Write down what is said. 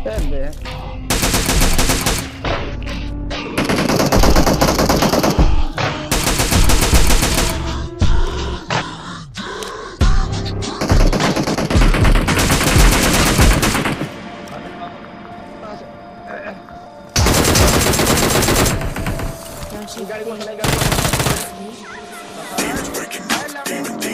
Stand there. You gotta go. Demon breaking up. Demon.